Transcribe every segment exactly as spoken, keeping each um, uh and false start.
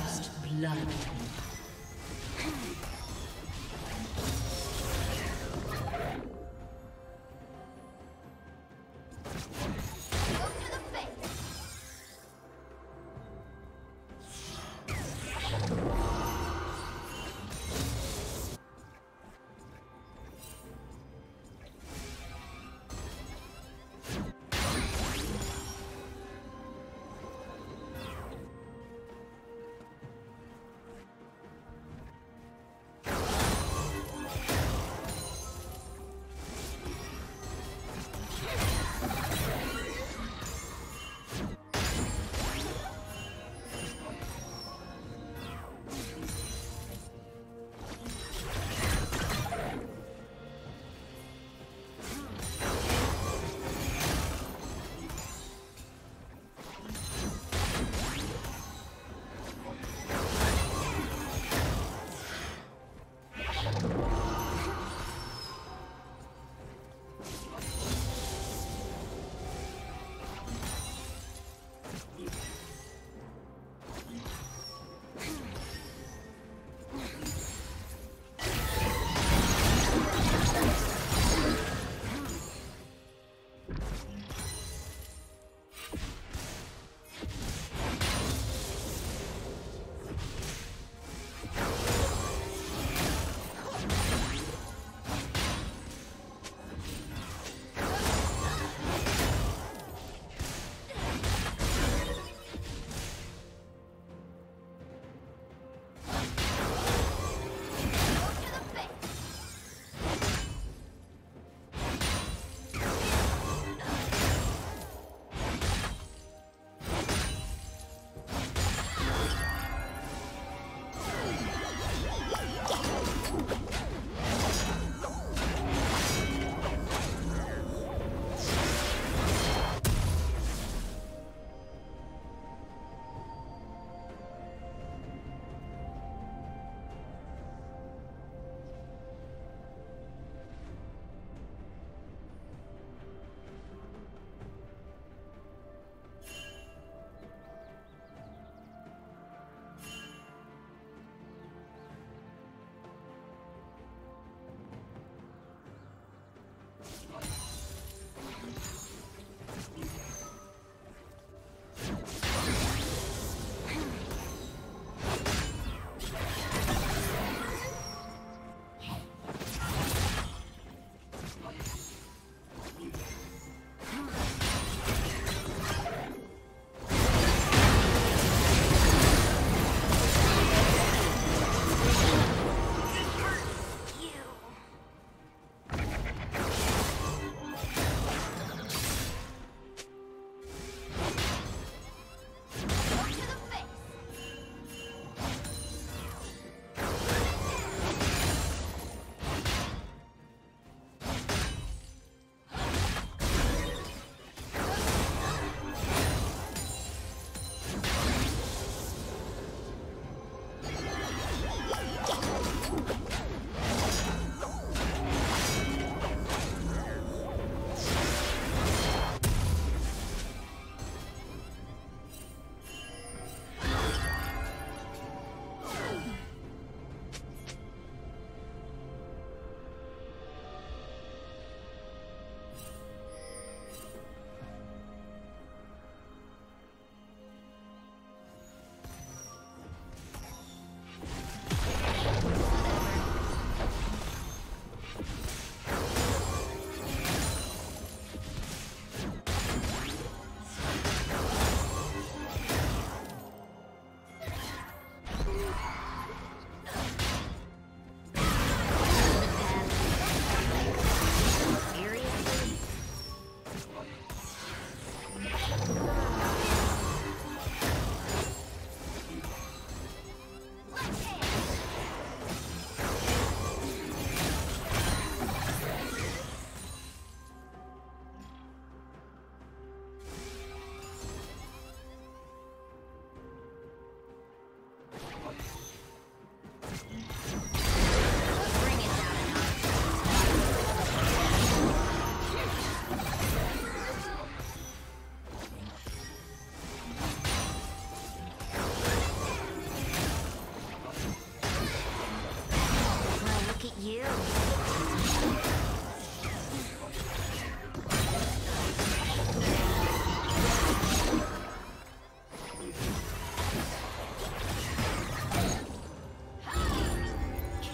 First blood.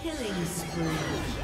Killing spree.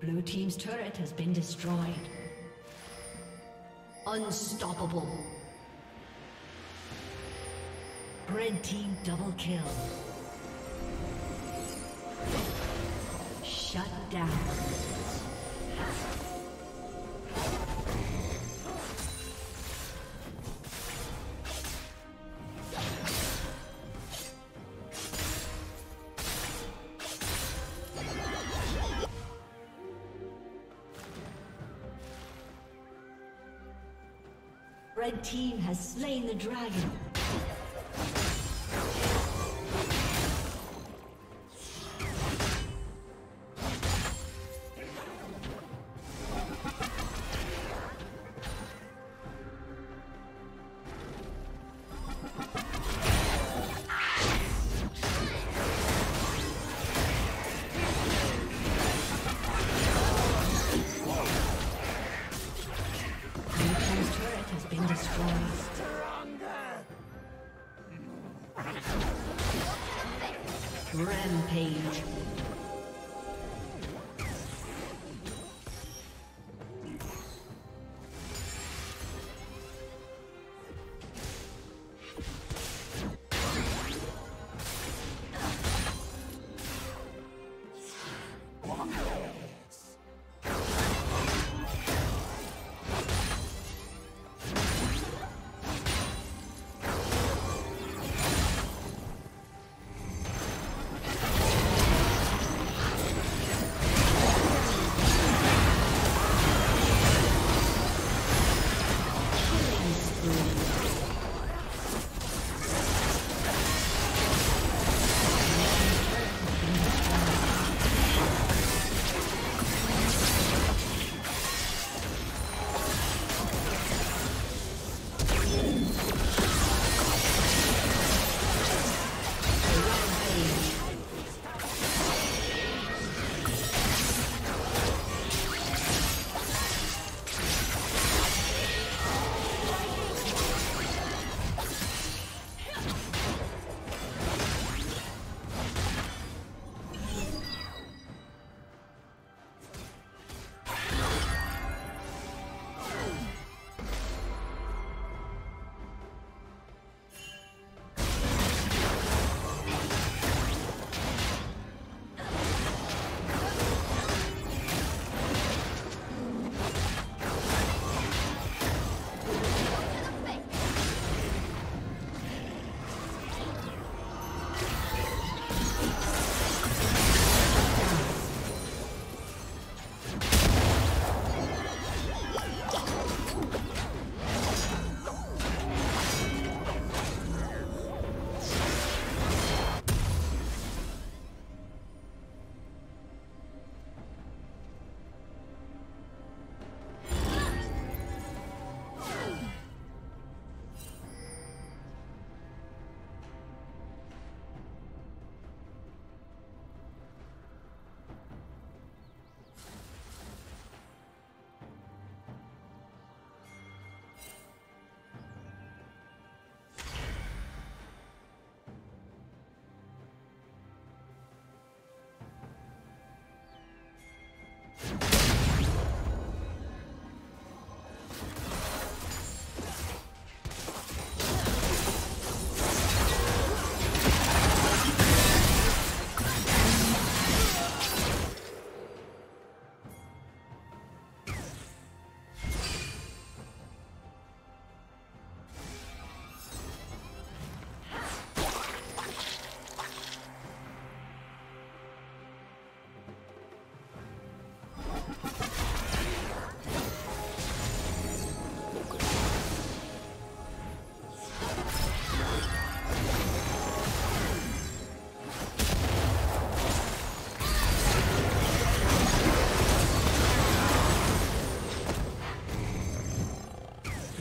Blue team's turret has been destroyed. Unstoppable. Red team double kill. Shut down. Red team has slain the dragon. Rampage.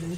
Blue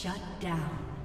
Shut down.